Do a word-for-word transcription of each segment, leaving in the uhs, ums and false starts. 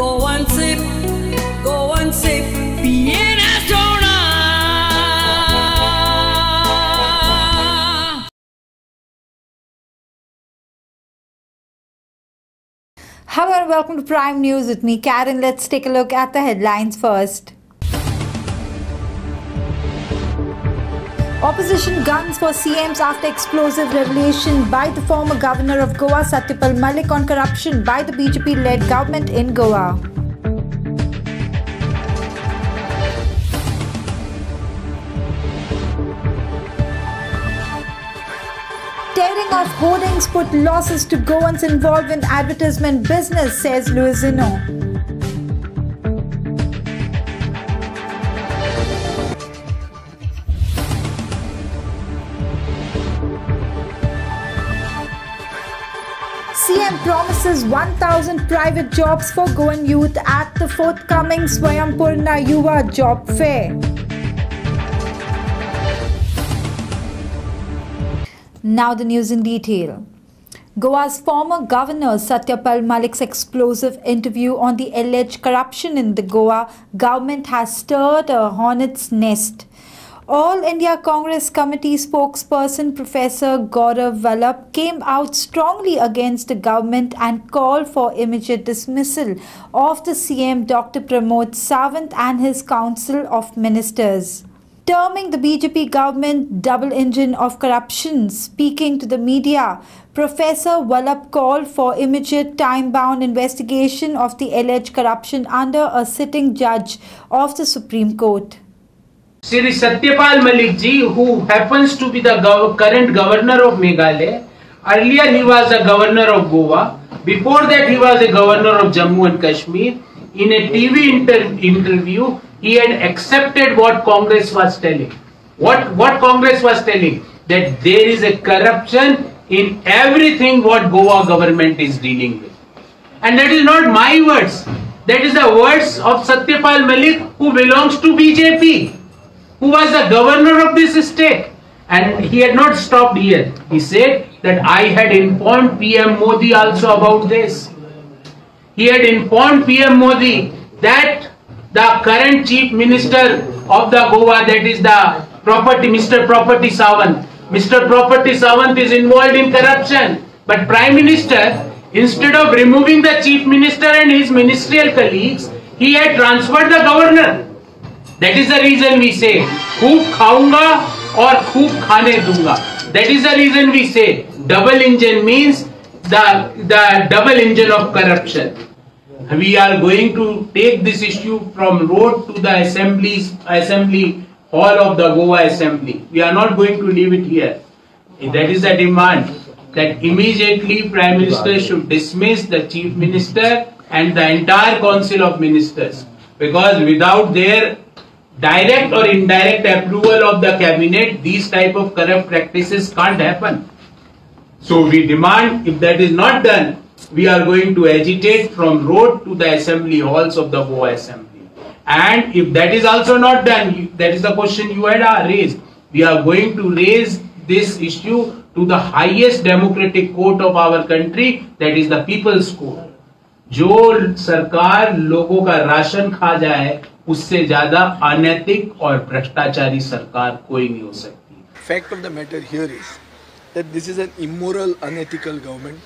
Go and sip, go and sip Vienna Soda. Hello and welcome to Prime News with me, Karen. Let's take a look at the headlines first. Opposition guns for C Ms after explosive revelation by the former governor of Goa, Satyapal Malik, on corruption by the B J P-led government in Goa. Tearing off hoardings put losses to Goans involved in advertisement business, says Luisinho. C M promises one thousand private jobs for Goan youth at the forthcoming Swayampurna Yuva job fair. Now the news in detail. Goa's former governor Satyapal Malik's explosive interview on the alleged corruption in the Goa government has stirred a hornet's nest. All India Congress Committee spokesperson Professor Gaurav Vallabh came out strongly against the government and called for immediate dismissal of the C M Doctor Pramod Sawant and his Council of Ministers, terming the B J P government double engine of corruption. Speaking to the media, Professor Vallabh called for immediate time-bound investigation of the alleged corruption under a sitting judge of the Supreme Court. Shri Satyapal Malik ji, who happens to be the gov current governor of Meghalaya, earlier he was a governor of Goa, before that he was a governor of Jammu and Kashmir. In a T V inter interview, he had accepted what Congress was telling. What, what Congress was telling? That there is a corruption in everything what Goa government is dealing with. And that is not my words. That is the words of Satyapal Malik, who belongs to B J P. Who was the governor of this state, and he had not stopped here. He said that I had informed P M Modi also about this. He had informed P M Modi that the current chief minister of the Goa, that is the property, Mister Property Sawant, Mister Property Sawant is involved in corruption. But Prime Minister, instead of removing the chief minister and his ministerial colleagues, he had transferred the governor. That is the reason we say, खूब खाऊंगा और खूब खाने दूंगा. That is the reason we say, double engine means the the double engine of corruption. We are going to take this issue from road to the assemblies, assembly hall of the Goa Assembly. We are not going to leave it here. That is the demand that immediately Prime Minister should dismiss the Chief Minister and the entire Council of Ministers, because without their direct or indirect approval of the cabinet, these type of corrupt practices can't happen. So we demand, if that is not done, we are going to agitate from road to the assembly halls of the Goa Assembly. And if that is also not done, that is the question you had raised, we are going to raise this issue to the highest democratic court of our country, that is the People's Court. जो सरकार लोगों का ration खा जाए उससे ज्यादा अनैतिक और भ्रष्टाचारी सरकार कोई नहीं हो सकती. Fact of the matter here is that this is an immoral unethical government.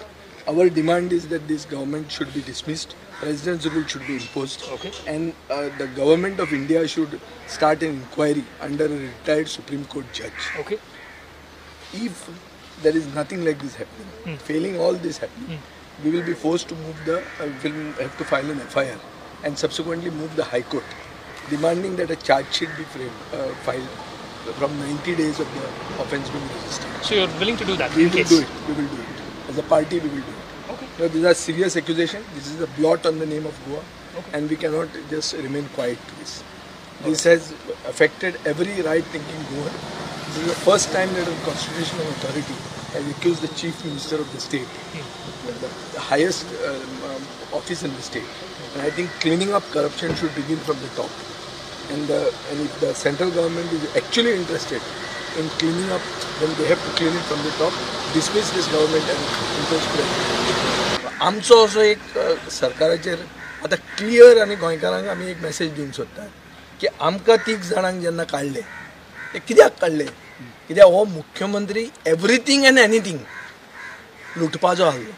Our demand is that this government should be dismissed, president's rule should be imposed and the government of India should start an inquiry under a retired Supreme Court जज. Okay, if there is nothing like this happening, failing all this happening, we will be forced to move the uh, will have to file an F I R and subsequently move the High Court, demanding that a charge sheet be framed, uh, filed from ninety days of the offence being registered. So you're willing to do that? We will case. do it. We will do it. As a party, we will do it. Okay. Now, these are serious accusations. This is a blot on the name of Goa, okay, and we cannot just remain quiet to this. This okay. has affected every right-thinking Goa. This is the first time that a constitutional authority has accused the chief minister of the state, the highest um, um, office in the state. And I think cleaning up corruption should begin from the top. And, uh, and if the central government is actually interested in cleaning up, then they have to clean it from the top, dismiss this government and impeach it. आमचो असो एक सरकाराचेर आता clear आनी गोंयकारांक आमी एक message दिवंक सोदतात की आमकां तीग जाणांक जेन्ना काडले ते कित्याक काडले कित्याक हो मुख्यमंत्री एवरीथींग एंड एनीथींग लुटपाचो आसलो,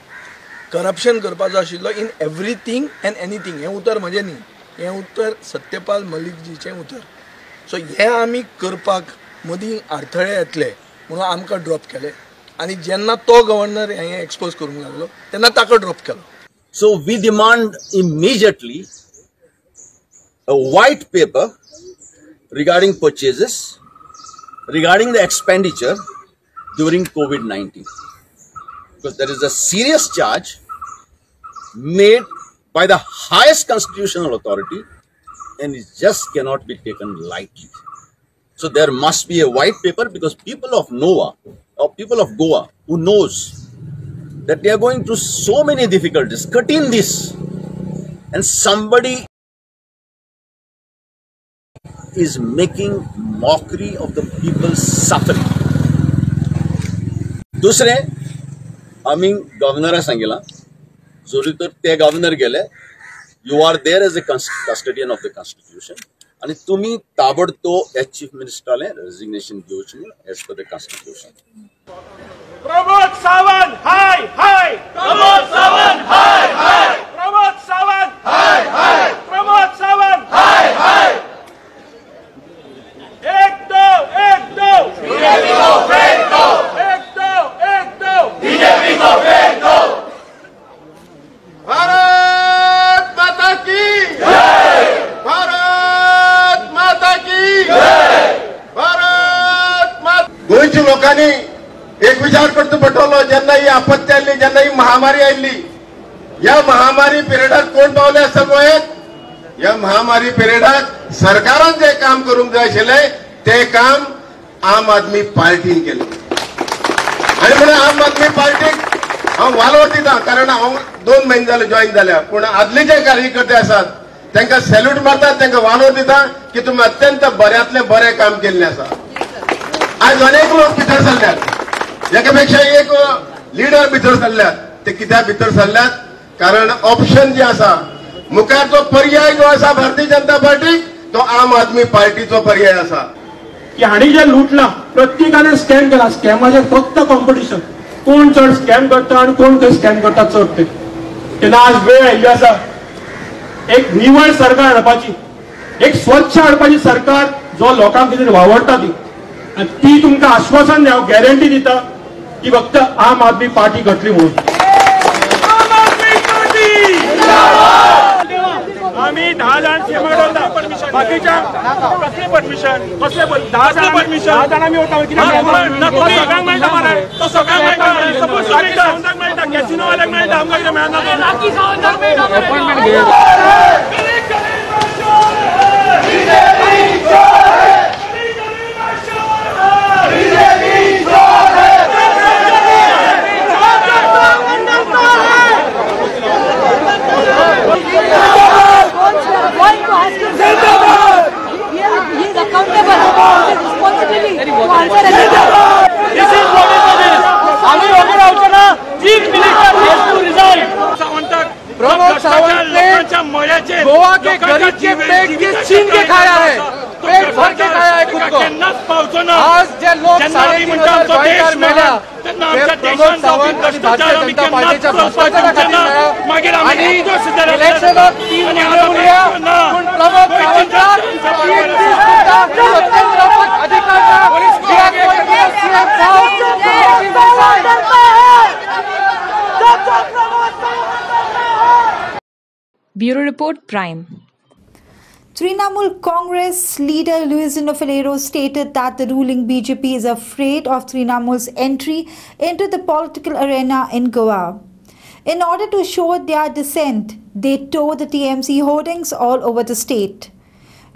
करप्शन करपाचो आशिल्लो इन एवरीथींग एंड एनीथींग. हें उतर म्हजें न्ही, हें उतर सत्यपाल मलीकजीचें उतर. सो हें आमी करपाक मदीं अडथळे येतले म्हणून आमकां ड्रॉप केले आनी जेन्ना तो गव्हर्नर हें एक्सपोज करूंक लागलो तेन्ना ताका ड्रॉप केलो. So we demand immediately a white paper regarding purchases, regarding the expenditure during COVID nineteen, because there is a serious charge made by the highest constitutional authority and it just cannot be taken lightly. So there must be a white paper, because people of Goa or people of Goa who knows that they are going through so many difficulties, cutting this, and somebody is making mockery of the people's suffering. Dusre, आमी गवर्नरा सांगिला, जोरी तर ते governor गेले, you are there as a custodian of the constitution, आणि तुम्ही ताबडतोब chief मिनिस्टरला resignation दिवचे as per the constitution. Pramod Sawant हाय हाय, प्रमोद सावंत हाय हाय, प्रमोद सावंत हाय हाय, प्रमोद सावंत हाय हाय. एक दो एक दो बीजेपी को फेंक दो, एक दो एक दो बीजेपी को फेंक दो. भारत माता की जय, भारत माता की जय, भारत माता. गोंयच्या लोकांनी एक विचार करतो पटवलो, जेन्ना ही आपत्ती आली, जेन्ना ही महामारी आयली, या महामारी पिरियडात कोण पावले असता गोयत? या महामारी पिरियडात सरकारान जे काम करूंक जाय आशिल्ले ते काम आम आदमी पार्टीन केले. आनी म्हणून आम आदमी पार्टीक हांव वालोर दिता, कारण हांव दोन म्हयने जाले जॉईन जाल्या, पूण आदले जे कार्यकर्ते आसात तांकां सॅल्यूट मारता, तांकां वालोर दिता की तुमी अत्यंत बऱ्यांतलें बरें काम केल्लें आसा. आयज अनेक लोक भितर सरल्यात, यापेक्षा एक लीडर भितर सरल्यात. ते कित्याक भितर सरल्यात? कारण ऑप्शन जे आसा मुखार, जो पर्याय जो आसा भारतीय जनता पार्टीक, तो आम आदमी पार्टीचो पर्याय आसा. की हाणी जे लुटला, प्रत्येकाने स्कॅम केला. स्कॅमाचे फक्त कॉम्पिटिशन, कोण चढ स्कॅम करता आणि कोण ते स्कॅम करता चढ. तेन्ना आज वेळ आयिल्ली आसा एक निवळ सरकार हाडपाची, एक स्वच्छ हाडपाची सरकार, जो लोकांक कितें वावडटा ती. आणि ती तुमकां आश्वासन दिता, गॅरंटी दिता की फक्त आम आदमी पार्टी घडली म्हणून. आम्ही दहा जाण परमिशन, बाकीच्या कसले परमिशन, कसले परमिशन मेळटा, कॅसिनोवाल्यांक मेळटा, आमकां मेळना. प्रमोद सावंत ने गोवा के गरीब के पेट की छीन के खाया है, पेट भर के खाया है खुद को. आज जे लोक साडेतीन हजार मेला ते प्रमोद सावंत आणि भारतीय जनता पार्टीच्या भ्रष्टाचारा खाली मेळा. आणि इलेक्शनात तीन महिने उरल्या पण प्रमोद सावंतला सत्तेंद्रापत अधिकार. Bureau report, prime. Trinamool Congress leader Luisinho Faleiro stated that the ruling B J P is afraid of Trinamool's entry into the political arena in Goa. In order to show their dissent, they tore the T M C hoardings all over the state.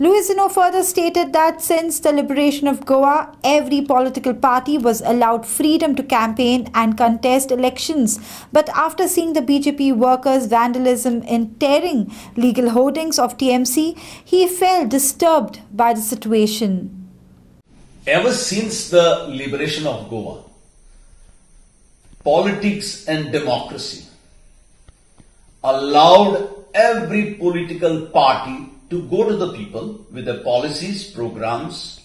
Luisinho further stated that since the liberation of Goa, every political party was allowed freedom to campaign and contest elections. But after seeing the B J P workers' vandalism in tearing legal hoardings of T M C, he felt disturbed by the situation. Ever since the liberation of Goa, politics and democracy allowed every political party to go to the people with their policies, programs,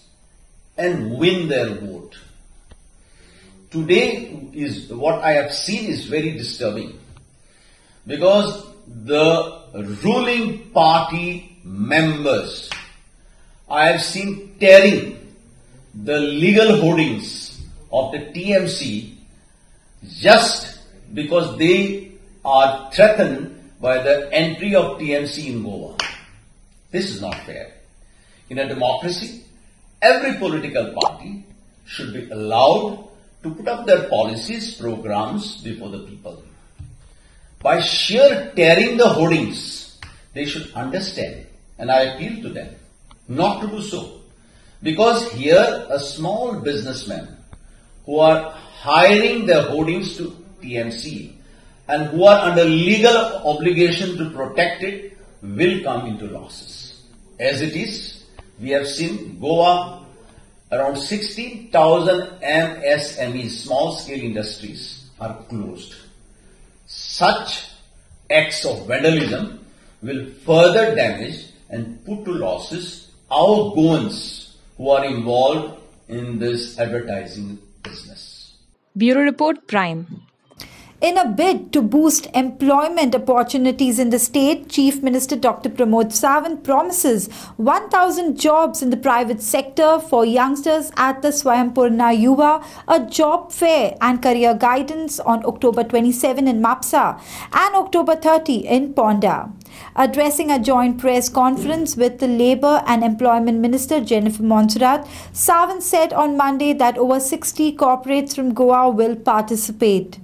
and win their vote. Today is what I have seen is very disturbing, because the ruling party members, I have seen tearing the legal holdings of the T M C just because they are threatened by the entry of T M C in Goa. This is not fair. In a democracy, every political party should be allowed to put up their policies, programs before the people. By sheer tearing the hoardings, they should understand, and I appeal to them not to do so. Because here a small businessman who are hiring their hoardings to T M C and who are under legal obligation to protect it will come into losses. As it is, we have seen Goa, around sixty thousand M S M E, small-scale industries, are closed. Such acts of vandalism will further damage and put to losses our Goans who are involved in this advertising business. Bureau Report, Prime. In a bid to boost employment opportunities in the state, Chief Minister Doctor Pramod Sawant promises one thousand jobs in the private sector for youngsters at the Swayampurna Yuva, a job fair and career guidance on October twenty-seventh in Mapusa and October thirtieth in Ponda. Addressing a joint press conference with the Labour and Employment Minister Jennifer Monserrat, Sawant said on Monday that over sixty corporates from Goa will participate.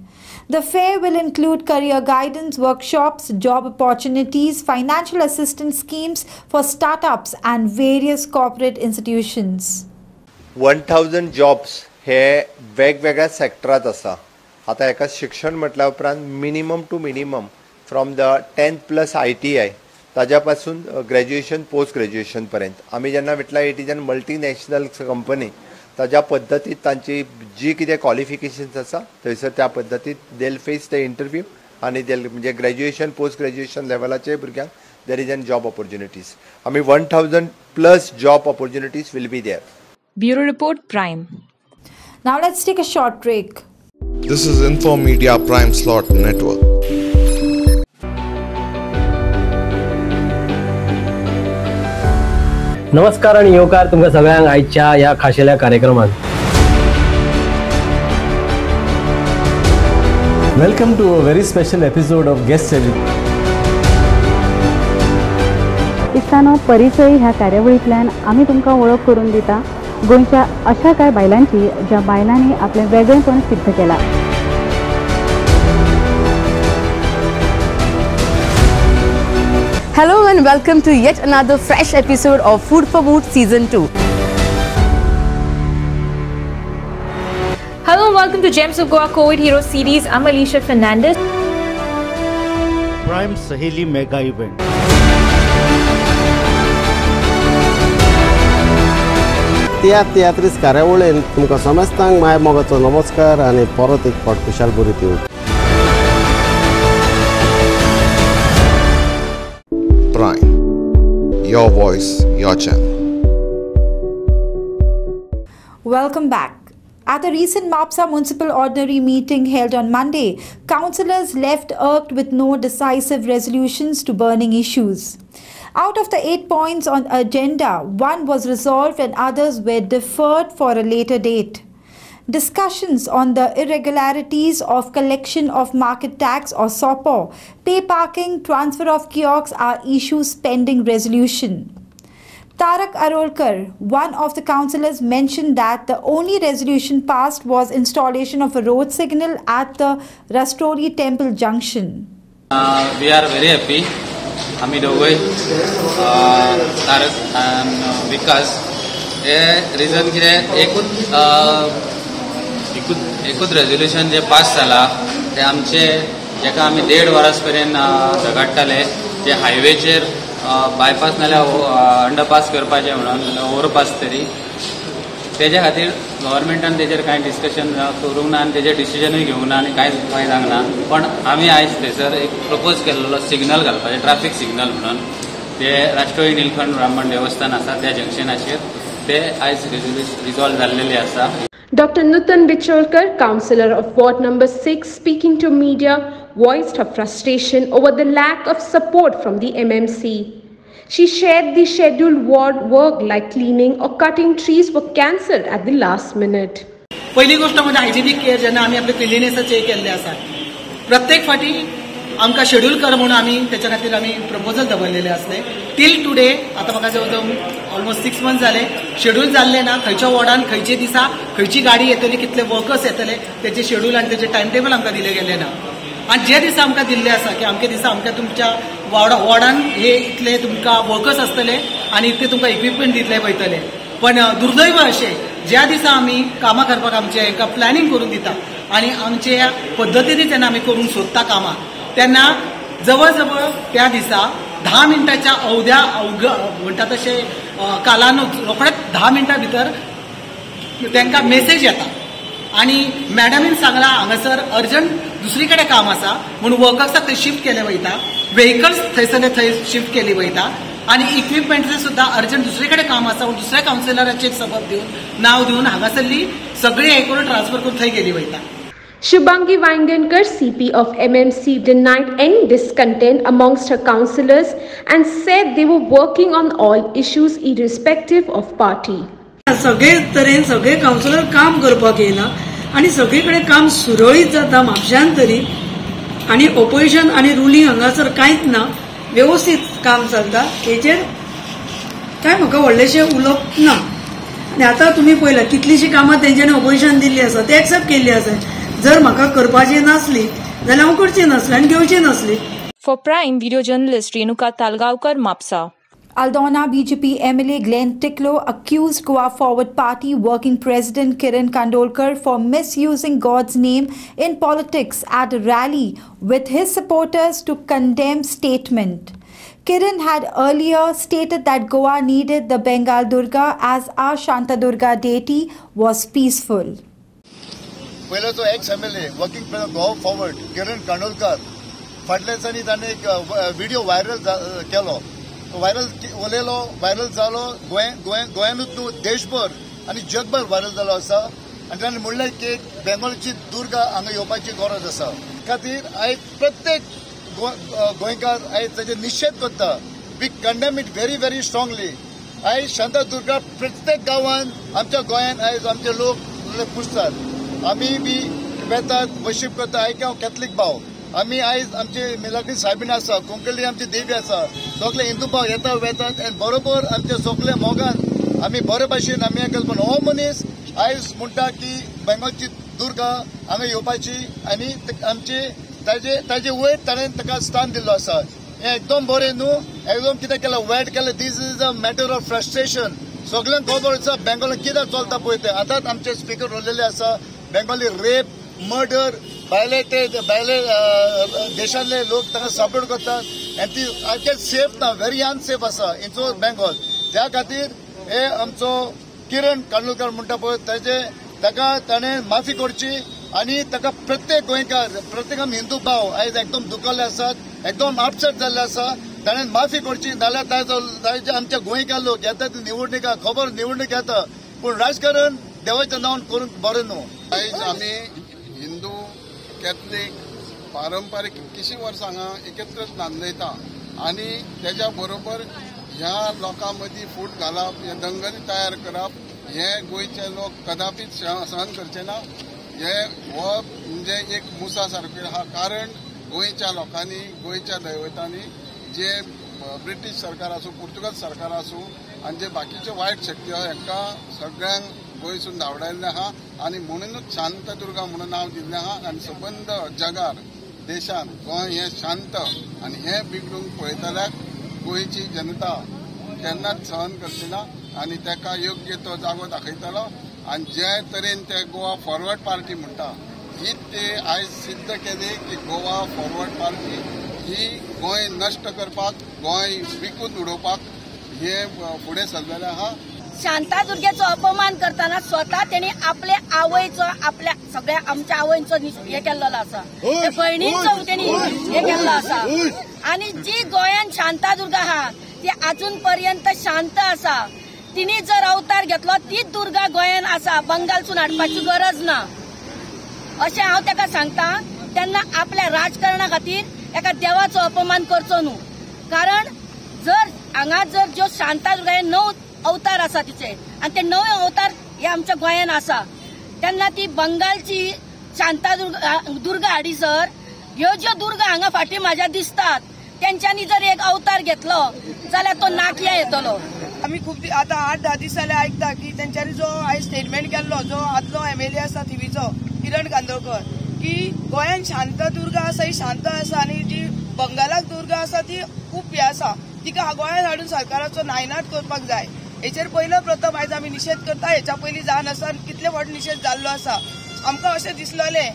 The fair will include career guidance, workshops, job opportunities, financial assistance schemes for startups and various corporate institutions. one thousand jobs हे वेगवेगळ्या सेक्टरात आसा. आता एका शिक्षण म्हटल्या उपरांत minimum to minimum from the tenth plus ITI ताज्या पासून ग्रेजुएशन पोस्ट ग्रेजुएशन पर्यंत आमी जेन्ना म्हटला it is an multinational company ताज्या पद्धतीत तांची जी कितें क्वॉलिफिकेशन्स आसा थंयसर त्या पद्धतीत देल फेस द इंटरव्यू आनी देल म्हणजे ग्रेजुएशन पोस्ट ग्रेजुएशन लेवलाचे भुरग्यांक there is an job opportunities आमी one thousand plus job opportunities will be there. Bureau report, prime. Now let's take a short break. This is info media prime slot network. नमस्कार आणि येवकार तुमकां सगळ्यांक आयच्या ह्या खाशेल्या कार्यक्रमांत welcome to a very special episode of guest celebrity. इस्तानो परिचय ह्या कार्यावळींतल्यान आमी तुमकां वळख करून दिता गोंयच्या अशा कांय बायलांची ज्या बायलांनी आपलें वेगळेपण सिद्ध केलां. Hello and welcome to yet another fresh episode of Food for Mood Season two. Hello and welcome to Gems of Goa COVID Hero Series. I'm Alicia Fernandez. Prime Saheli Mega Event. Teatris Karavole tumka samastang mai mogacho namaskar ani porot ek pot kushal buriti. Prime. Your voice, your channel. Welcome back. At the recent Mapsa Municipal Ordinary meeting held on Monday, councillors left irked with no decisive resolutions to burning issues. Out of the eight points on agenda, one was resolved and others were deferred for a later date. Discussions on the irregularities of collection of market tax or S O P O, pay parking, transfer of kiosks are issues pending resolution. Tarak Arolkar, one of the councillors, mentioned that the only resolution passed was installation of a road signal at the Rastori Temple Junction. Uh, we are very happy, Hamid Ovai, uh, Tarak and uh, Vikas. ये रिजन कितें एकूच एकूच एकूच resolution जे पास जाला ते आमचे जेका आमी देड वरास पर्यंत झगडटाले जे हायवेचेर बायपास नाल्यार अंडरपास करपाचें म्हणून ओवरपास तरी तेजे खातीर गव्हर्मेंटान तेजेर कांय डिस्कशन करूंक ना आनी तेजे डिसिजनूय घेवंक ना आनी कांयच उपाय सांग ना. पण आमी आयज थंयसर एक प्रपोज केल्लो सिग्नल घालपाचें, ट्रॅफिक सिग्नल म्हणून, ते राष्ट्रीय निलखंड ब्राह्मण देवस्थान आसा त्या जंक्शनाचेर, ते आयज रिजॉल्व जाल्लेले आसा. Doctor Nutan Bicholkar, councillor of Ward Number six, speaking to media, voiced her frustration over the lack of support from the M M C. She shared the scheduled ward work like cleaning or cutting trees were cancelled at the last minute. पहिली गोष्ट म्हणजे hygienic care जेन्ना आम्ही आपले cleanliness check केले असा. प्रत्येक फाटी आमका शेड्यूल कर म्हणून आम्ही त्याच्या खातीर आम्ही प्रपोजल दवरलेले असते. टिल टुडे आता बघा जवळ ऑलमोस्ट सिक्स मंथ झाले शेड्यूल झाले ना. खंयच्या वॉर्डान खंयचे दिसा खंयची गाडी येतली, कितले वर्कर्स येतले, त्याचे शेड्यूल आणि त्याचे टाइम टेबल आमकां दिले गेले ना. आणि जे दिसा आमकां दिल्ले आसा की अमके दिसा आमकां तुमच्या वॉर्डान हे इतले तुमकां वर्कर्स आसतले आणि इतके तुमकां इक्विपमेंट दितले वयतले. पण दुर्दैव अशें ज्या दिसा आमी कामां करपाक आमचे एका प्लॅनिंग करून दिता आणि आमच्या पद्दतीन जेन्ना आमी करूंक सोदता कामां तेन्ना जवळ जवळ त्या दिसा धा मिनटाच्या अवघ्या अवघ म्हणटा तशें कालानूच रोखडेच धा मिनटां भितर तांकां मेसेज येता आणि मॅडमीन सांगला हांगासर अर्जंट दुसरी कडेन काम आसा म्हणून वर्कर्साक थंय शिफ्ट केले वयता, व्हेकल्स थंयसर थंय शिफ्ट केली वयता आणि इक्विपमेंटचे सुद्धा अर्जंट दुसरे कडेन काम आसा म्हणून दुसऱ्या कावन्सिलराचे सबब दिवन नाव दिवन हांगासरली सगळी हे करून ट्रान्सफर करून थंय गेली वयता. Shubhangi Vaidyanath, C P of M M C, denied any discontent amongst her councillors and said they were working on all issues irrespective of party. सगळे तरेन सगळे कावन्सिलर काम करपाक येयला आनी सगळे कडेन काम सुरळीत जाता म्हापशान तरी आनी ऑपोजिशन आनी रुलींग हांगासर कांयच ना, वेवस्थीत काम चलता. हेजेर काय म्हाका व्हडलेशें उलोवप ना. आनी आतां तुमी पळयलां कितलीशीं कामां तेंच्यांनी ऑपोजिशन दिल्ली आसा, ते एक्सेप्ट केल्ली आसा. जर म्हाका करपाची नासली जाल्यार हांव करची नासली आनी घेवची नासली. For prime video journalist Renuka Talgaonkar, Mapusa. Aldona B J P M L A Glenn Ticklow accused Goa Forward Party working president Kiran Kandolkar for misusing God's name in politics at a rally with his supporters to condemn statement. Kiran had earlier stated that Goa needed the Bengal Durga as our Shanta Durga deity was peaceful. Well, so ex M L A working president Goa Forward Kiran Kandolkar fadle sani tane ek video viral kelo. Viral उलयलो, viral जालो, गोंय गोंय गोंयानूच न्हू देशभर आनी जगभर viral जालो आसा. आनी ताणें म्हणलें की बेंगॉलची दुर्गा हांगा येवपाची गरज आसा. खातीर आयज प्रत्येक गोंयकार आयज ताचो निशेध करता. We condemn it very very strongly. आयज शांता दुर्गा प्रत्येक गांवान आमच्या गोंयान आयज आमचे लोक पुजतात. आमी बी वेतात वर्शीप करता. आयज हांव कॅथलीक भाव आमी आयज आमचे मिलाग्री सायबीण आसा, कोंकणी आमची देवी आसा, सगळे हिंदू भाव येता वेतात आनी बरोबर आमचे सगळे मोगान आमी बरे भाशेन आमी हें केलें. पूण हो मनीस आयज म्हणटा की बेंगॉलची दुर्गा हांगा येवपाची आनी आमचे ताजे ताजे वयर ताणें ताका स्थान दिल्लो आसा. हें एकदम बरें न्हू, एकदम कितें केलें वायट केलें. This is a matter of frustration. सगळ्यांक खबर आसा बेंगॉलान कितें चलता पळय तें. आतांच आमचे स्पिकर उलयले आसा बेंगॉली रेप मर्डर भायले ते भायले देशांतले लोक ताका सपोर्ट करतात आनी ती आमचे सेफ ना, व्हेरी अनसेफ आसा इंचो बेंगॉल. त्या खातीर हे आमचो किरण कांडोळकर म्हणटा पळय ताजे ताका ताणें माफी करची आनी ताका प्रत्येक गोंयकार प्रत्येक आमी हिंदू भाव आयज एकदम दुखले आसात, एकदम अपसेट जाल्ले आसा. ताणें माफी करची नाल्यार ताजो ताजे आमचे गोंयकार लोक येता ते निवडणुका खबर निवडणूक येता. पूण राजकारण देवाच्या नांवान करूंक बरें न्हू. आयज आमी हिंदू कॅथलीक पारंपारीक किशी वर्सां हांगा एकत्रच नांदयता आनी तेज्या बरोबर ह्या लोकां मदीं फूट घालप, हे दंगल तयार करप, हे गोंयचे लोक कदापीच सहन करचे ना. हे हो म्हणजे एक मुसा सारकें आसा. कारण गोंयच्या लोकांनी गोंयच्या दैवतांनी जे ब्रिटीश सरकार आसूं, पुर्तुगाज सरकार आसूं आनी जे बाकीच्यो वायट शक्ती आसा हांकां सगळ्यांक गोंयसून धांवडायल्लें आहा आनी म्हणूनच शांत दुर्गा म्हणून नांव दिल्लें आहा. आनी सबंद जगार देशांत गोंय हें शांत आनी हें बिगडूंक पळयतल्यार गोंयची जनता केन्नाच सहन करचीना आनी ताका योग्य तो जागो दाखयतलो. आनी जे तरेन ते गोवा फॉरवर्ड पार्टी म्हणटा ही ते आयज सिद्ध केली की गोवा फॉरवर्ड पार्टी ही गोंय नश्ट करपाक, गोंय विकून उडोवपाक हे फुडें सरलेलें आहा. शांता दुर्गेचो अपमान करताना स्वतः तेणी आपले आवयचो आपल्या सगळ्या आमच्या आवयंचो हे केल्लो आसा, ते भयणींचो तेणी हे केल्लो आसा। आनी जी गोंयान शांता दुर्गा आहा ती अजून पर्यंत शांत आसा। तिने जर अवतार घेतलो तीच दुर्गा गोंयान आसा, बंगालसून हाडपाची गरज ना अशें हांव ताका सांगता। तेन्ना आपल्या राजकारणा खातीर एका देवाचो अपमान करचो न्हू, कारण जर हांगा जर ज्यो शांता दुर्गा नऊ अवतार आसा तिचे आणि ते नवे अवतार हे आमच्या गोंयान आसा, तेन्ना ती बंगालची शांता दुर्गा दुर्गा हाडीसर ह्यो ज्यो दुर्गा हांगा फाटी माझ्या दिसतात त्यांच्यानी जर एक अवतार घेतलो जाल्यार तो नाकिया येतलो। आम्ही खूप आता आठ धा दीस जाले ऐकता की त्यांच्यानी जो आयज स्टेटमेंट केल्लो जो आदलो एमएलए आसा थिवीचो किरण कांदोळकर की गोंयान शांता दुर्गा आसा ही शांत आसा आणि जी बंगालाक दुर्गा आसा ती खूप हे आसा, तिका गोंयान हाडून सरकाराचो नायनाट करपाक जाय। हेचेर पयलो प्रथम आयज आमी निशेध करता, हेच्या पयली जावन आसा कितले फावट निशेध जाल्लो आसा। आमकां अशें दिसलेलें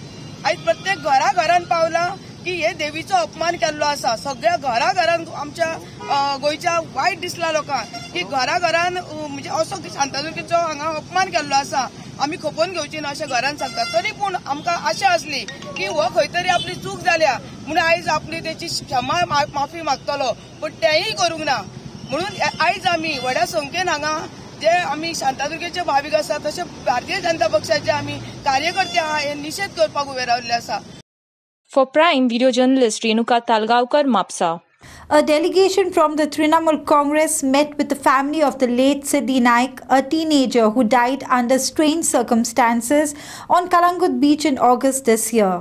आयज प्रत्येक घरा घरान पावला की हे देवीचो अपमान केल्लो आसा, सगळ्या घरा घरान आमच्या गोंयच्या वायट दिसला लोकांक की घरा घरान म्हणजे असो की शांतादुर्गेचो हांगा अपमान केल्लो आसा, आमी खपोवन घेवची ना अशें घरान सांगता। तरी पूण आमकां आशा आसली की हो खंय तरी आपली चूक जाल्या म्हणून आयज आपली तेची क्षमा माफी मागतलो, पूण तेंय करूंक ना। म्हणून आयज आम्ही वड्या संख्येन हांगा जे आम्ही शांतादुर्गेचे भाविक आसा तसे भारतीय जनता पक्षाचे आम्ही कार्यकर्ते आहा हे निषेध करपाक उभे रावले आसा। For prime video journalist Renuka Talgaonkar, Mapusa. A delegation from the Trinamool Congress met with the family of the late Siddhi Naik, a teenager who died under strange circumstances on Kalangut beach in August this year.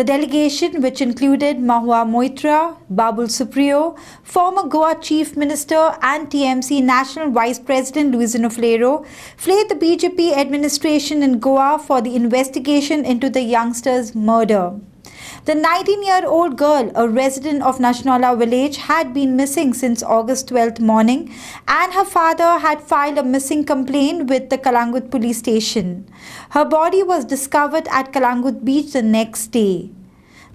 The delegation, which included Mahua Moitra, Babul Supriyo, former Goa Chief Minister and T M C National Vice President Luisinho Faleiro, flayed the B J P administration in Goa for the investigation into the youngster's murder. The nineteen-year-old girl, a resident of Nashnala village, had been missing since August twelfth morning, and her father had filed a missing complaint with the Kalangut police station. Her body was discovered at Kalangut beach the next day.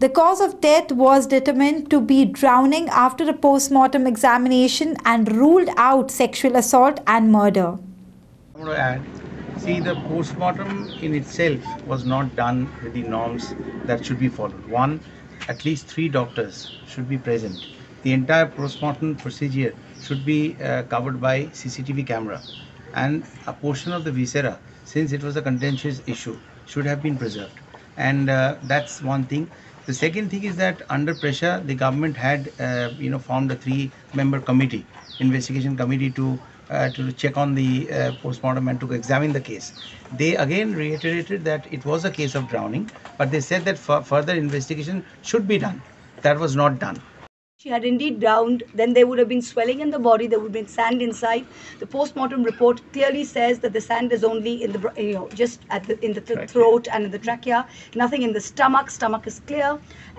The cause of death was determined to be drowning after a post-mortem examination and ruled out sexual assault and murder. I want to add, see, the post-mortem in itself was not done with the norms that should be followed. One, at least three doctors should be present. The entire post-mortem procedure should be uh, covered by C C T V camera, and a portion of the viscera, since it was a contentious issue, should have been preserved. And uh, that's one thing. The second thing is that under pressure, the government had, uh, you know, formed a three-member committee, investigation committee to. Uh, to check on the uh, postmortem and to examine the case. They again reiterated that it was a case of drowning, but they said that further investigation should be done. That was not done. She had indeed drowned, then there would have been swelling in the body, there would have been sand inside. The postmortem report clearly says that the sand is only in the, you know, just at the, in the th throat and in the trachea, nothing in the stomach. Stomach is clear.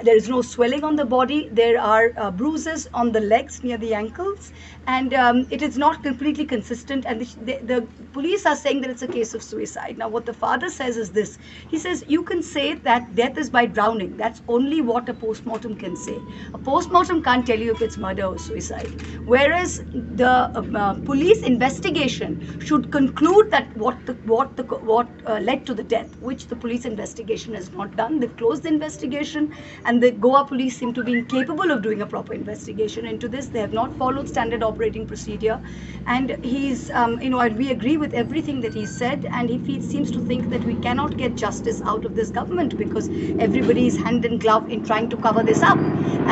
There is no swelling on the body. There are uh, bruises on the legs near the ankles, and um, it is not completely consistent. And the, the, the police are saying that it's a case of suicide. Now, what the father says is this. He says, you can say that death is by drowning. That's only what a postmortem can say. A postmortem can't tell you if it's murder or suicide, whereas the uh, police investigation should conclude that what the, what the, what uh, led to the death, which the police investigation has not done. They've closed the investigation, and the Goa police seem to be incapable of doing a proper investigation into this. They have not followed standard operating procedure, and he's um, you know we agree with everything that he said, and he feels, seems to think that we cannot get justice out of this government because everybody is hand in glove in trying to cover this up,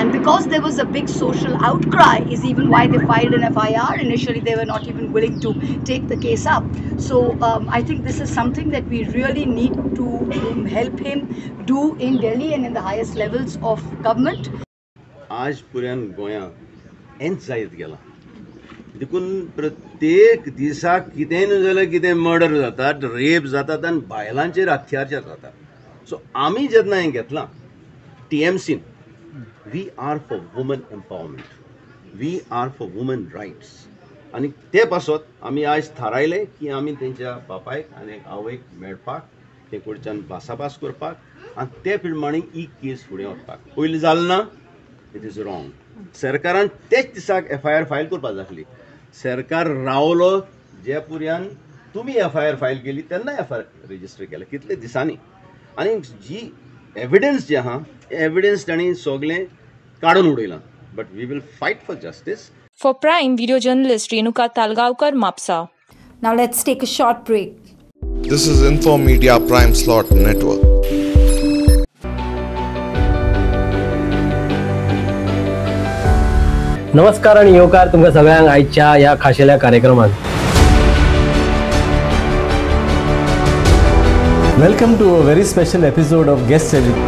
and because there was a big social outcry is even why they filed an F I R. Initially, they were not even willing to take the case up. So um, I think this is something that we really need to um, help him do in Delhi and in the highest levels of government. आज पुरान गोया and जायत गेला देखून प्रत्येक दिसा कितें न जाल्यार कितें मर्डर जातात, रेप जातात आणि बायलांचेर अत्याचार जातात. सो आम्ही जेन्ना हे घेतला टीएमसीन, we are for women empowerment, we are for women rights, आणि ते पासत आम्ही आज थारायले की आम्ही त्यांच्या बापायक आणि आवयक मेळपाक, ते कडच्यान भासाभास करपाक आणि ते प्रमाणे ही केस फुडें व्हरपाक. पयलीं जालें ना, इट इज रॉंग. सरकारान तेच दिसाक एफ आय आर फायल करपाक जाय आसली. सरकार रावलो जयपुरयान तुम्ही एफ आय आर फायल केली त्यांना एफ आय आर रजिस्टर केला कितले दिसांनी आनी जी एविडेंस जे आहा एविडेंस ताणी सगळे काढून उडयला but we will fight for justice. For Prime Video Journalist Renuka Talgaonkar, Mapsa. Now let's take a short break. This is Info Media Prime Slot Network. नमस्कार आणि योकार तुमकां सगळ्यांक आयच्या ह्या खाशेल्या कार्यक्रमांत. Welcome to a very special episode of Guest Series.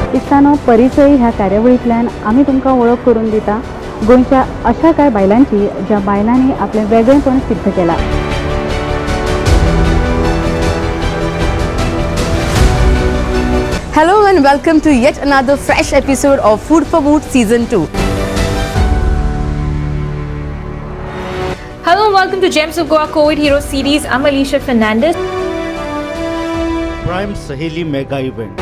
पाकिस्तानो परिचय ह्या कार्यावळींतल्यान आमी तुमकां वळख करून दिता गोंयच्या अशा कांय बायलांची ज्या बायलांनी आपलें वेगळेपण सिद्ध केलां. Hello and welcome to yet another fresh episode of food for food season two. Hello and welcome to gems of Goa Covid hero series. I am Alisha Fernandes. Prime Saheli mega event.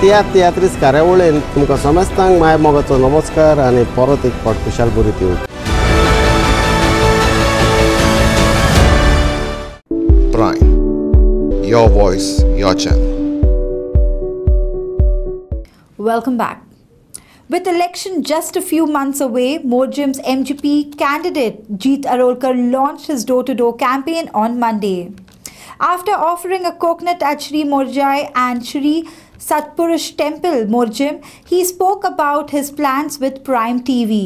त्या तियात्रीस कार्यावळीन तुमकां समस्तांक माय मोगाचो नमस्कार आनी परत एक फावट खुशाल बरी दिवं. Prime your voice your channel. Welcome back. With election just a few months away, Morjim's M G P candidate Jeet Arolkar launched his door-to-door campaign on Monday. After offering a coconut at Shri Morjai and Shri Satpurush Temple, Morjim, he spoke about his plans with Prime T V.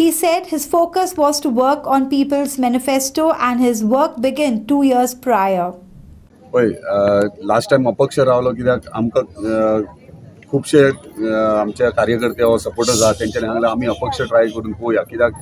He said his focus was to work on People's Manifesto and his work began two years prior. Oy, uh, last time अपक्ष रावलो कित्याक आमकां खुबशे आमच्या कार्यकर्ते वा supporters आहात त्यांच्यानी सांगला आम्ही अपक्ष ट्राय करून पळोवया कित्याक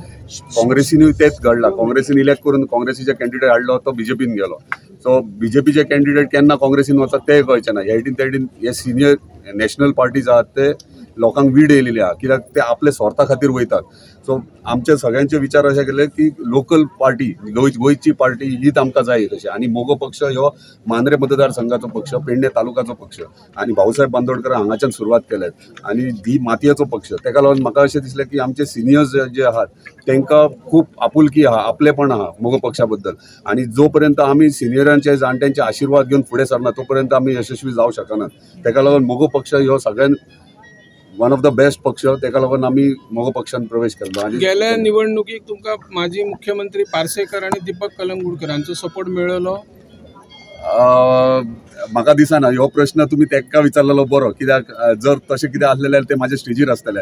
काँग्रेसीनूय तेच घडला. काँग्रेसीन इलेक्ट करून काँग्रेसीचे कॅन्डिडेट हाडलो तो बीजेपीन गेलो. सो बीजेपीचे कॅन्डिडेट केन्ना काँग्रेसीन वता ते कळचें ना. हेडीन तेडीन हे सिनियर नॅशनल पार्टीज आहात ते लोकांक वीड येयलेली आहा कित्याक ते आपले स्वार्था खातीर वयतात. सो आमचे सगळ्यांचे विचार अशें केले की लोकल पार्टी गोंयची पार्टी हीच आमकां जाय तशी आनी मोगो पक्ष ह्यो मांद्रे मतदारसंघाचो पक्ष पेडणे तालुकाचो पक्ष आनी भाऊसाहेब बांदोडकर हांगाच्यान सुरवात केल्या आनी ही मातयेचो पक्ष तेका लागून म्हाका अशें दिसलें की आमचे सिनियर्स जे आहात तेंकां खूब आपुलकी आहा आपलेपण आहा मोगो पक्षा बद्दल आनी जो पर्यंत आमी सिनियरांचे जाणट्यांचे आशिर्वाद घेवन फुडें सरना तो पर्यंत आमी यशस्वी जावंक शकनात. तेका लागून मोगो पक्ष ह्यो सगळ्यान वन ऑफ द बेस्ट पक्ष तेका लागून आमी मोगो पक्षान प्रवेश केला. गेल्या निवडणुकीक तुमकां माजी मुख्यमंत्री पार्सेकर आनी दीपक कलंगुटकर हांचो सपोर्ट मेळ्ळो. म्हाका दिसना हो प्रश्न तुमी तेका विचारलेलो बरो कित्याक जर तशें कितें आसलें जाल्यार ते म्हाजे स्टेजीर आसतले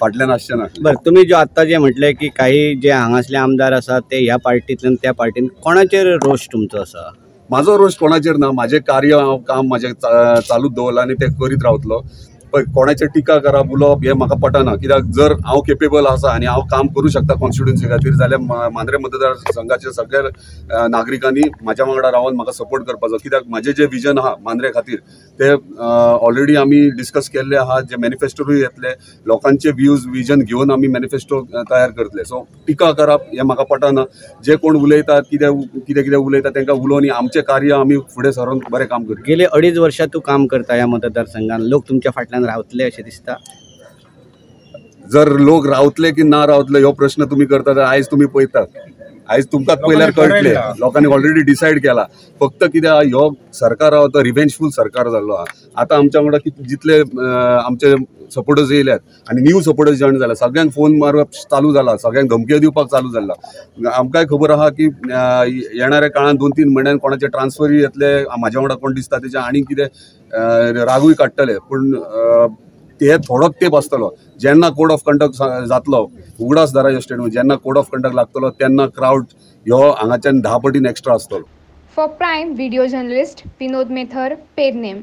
फाटल्यान आसचे ना. बरें तुमी जे आत्तां जे म्हटलें की काही जे हांगासले आमदार आसात ते ह्या पार्टींतल्यान त्या पार्टीन कोणाचेर रोष तुमचो आसा. म्हाजो रोष कोणाचेर ना. म्हाजें कार्य हांव काम म्हाजें चालूच दवरलां आनी तें करीत रावतलो. पण कोणाचे टीका करप उलोवप हे म्हाका पटना कित्याक जर हांव केपेबल आसा आनी हांव काम करूं शकता कॉन्स्टिट्युएन्सी खातीर जाल्यार मांद्रे मतदारसंघाच्या सगळ्या नागरिकांनी म्हाज्या वांगडा रावन म्हाका सपोर्ट करपाचो कित्याक म्हाजें जें विजन आहा मांद्रे खातीर ते ऑलरेडी आमी डिस्कस केल्ले आहा जे मॅनिफेस्टोरूय येतले लोकांचे व्यूज विजन घेवन आमी मॅनिफेस्टो तयार करतले. सो टिका करप हें म्हाका पटना. जे कोण उलयतात कितें कितें कितें उलयतात तांकां उलोवन आमचें कार्य आमी फुडें सरून बरें काम करतले. गेले अडीच वर्सां तूं काम करता ह्या मतदारसंघान लोक तुमच्या फाटल्यान रावतले अशें दिसता. जर लोक रावतले की ना रावतले हो प्रश्न तुम्ही करता तर आयज तुम्ही पळयतात आयज तुमकां पयल्यार कळटले. लोकांनी ऑलरेडी डिसायड केला. फक्त कित्याक ह्यो सरकार आहा तो रिवेंजफूल सरकार जाल्लो आहा. आतां आमच्या वांगडा जितले आमचे सपोर्टर्स येयल्यात आनी न्यू सपोर्टर्स जॉयन जाला सगळ्यांक फोन मारप चालू जाला सगळ्यांक धमक्यो दिवपाक चालू जाल्ला. आमकांय खबर आहा की येणाऱ्या काळान दोन तीन म्हयन्यान कोणाचे ट्रान्सफर येतले म्हाज्या वांगडा कोण दिसता तेजे आनी कितें रागूय काडटले. पूण ते थोडोच तेप आसतलो जेन्ना कोड ऑफ कंडक्ट जातलो उगडास दारा ह्यो स्टेटमेंट जेन्ना कोड ऑफ कंडक्ट लागतलो तेन्ना क्राउड ह्यो हांगाच्यान धा पटीन एक्स्ट्रा आसतलो. For prime video journalist Vinod Mether, Pernem.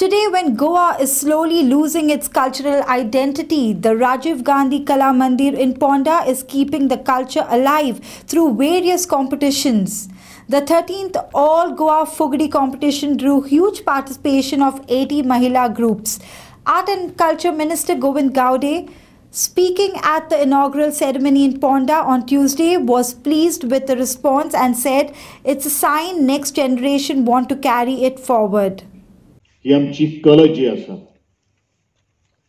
Today, when Goa is slowly losing its cultural identity, the Rajiv Gandhi Kala Mandir in Ponda is keeping the culture alive through various competitions. The thirteenth All Goa Fogadi competition drew huge participation of eighty Mahila groups. Art and Culture Minister Govind Gawde, speaking at the inaugural ceremony in Ponda on Tuesday, was pleased with the response and said, "It's a sign next generation want to carry it forward." ही आमची कला जी आसा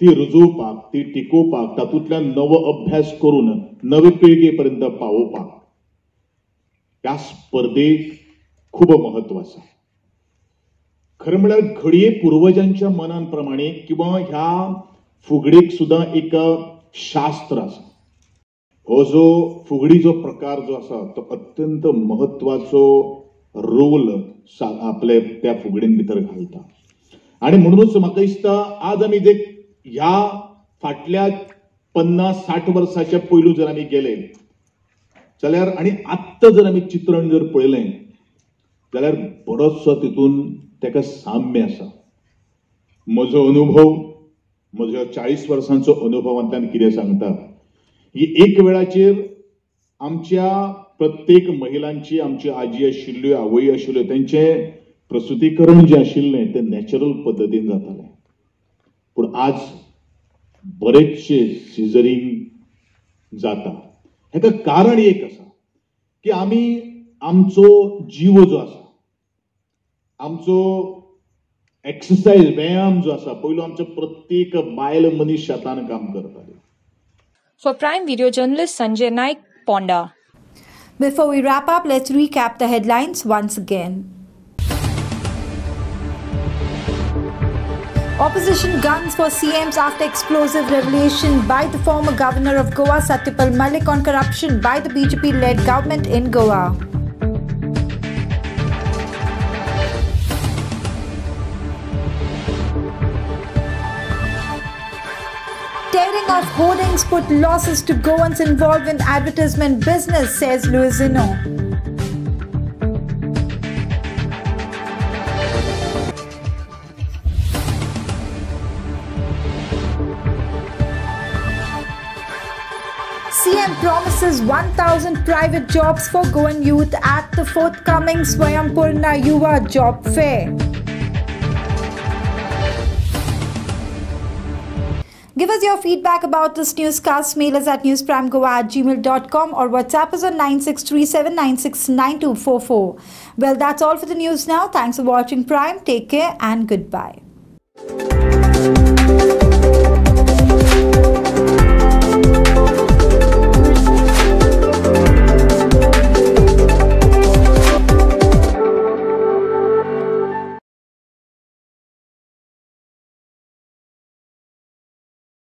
ती रुजोवपाक, ती टिकोवपाक, तातूंतल्यान नवो अभ्यास करून नवे पिळगेपर्यंत पावोवपाक ह्या स्पर्धेक खूब महत्व आसा। खरं म्हळ्यार घडये पूर्वजांच्या मनान प्रमाणे किंवा ह्या फुगडेक सुद्धा एक शास्त्र आसा। हो जो फुगडी जो प्रकार जो आसा तो अत्यंत महत्वाचो रोल आपले त्या फुगडेन भितर घालता आणि म्हणूनच म्हाका दिसता आज आमी जे ह्या फाटल्या पन्नास साठ वर्साच्या पयलू जर आमी गेले जाल्यार आनी आत्ता जर आमी चित्रण जर पळयलें जाल्यार बरोचसो तितून तेका साम्य आसा। म्हजो अनुभव, म्हजो चाळीस वर्सांचो अनुभवांतल्यान कितें सांगता, ही एक वेळाचेर आमच्या प्रत्येक महिलांची, आमची आजी आशिल्ल्यो, आवय आशिल्ल्यो, तेंचें प्रसूतीकरण जे आशिल्लें तें नॅचरल पद्दतीन जातालें, पूण आज बरेचशे सिजरींग जाता। हेका कारण एक आसा की आमी आमचो जीव जो आसा, आमचो एक्सरसाइज व्यायाम जो आसा, पयलो आमच्या प्रत्येक बायल मनीस शेतान काम करताली। For prime video journalist Sanjay Naik, Ponda. Before we wrap up, let's recap the headlines once again. Opposition guns for C Ms after explosive revelation by the former governor of Goa, Satyapal Malik, on corruption by the B J P-led government in Goa. Tearing off hoardings put losses to Goans involved in advertisement business, says Luisinho. C M promises one thousand private jobs for Goan youth at the forthcoming Swayampurna Yuva job fair. Give us your feedback about this newscast. Mail us at newsprimegoa at gmail dot com or WhatsApp us on nine six three seven nine six nine two four four. Well, that's all for the news now. Thanks for watching Prime. Take care and goodbye.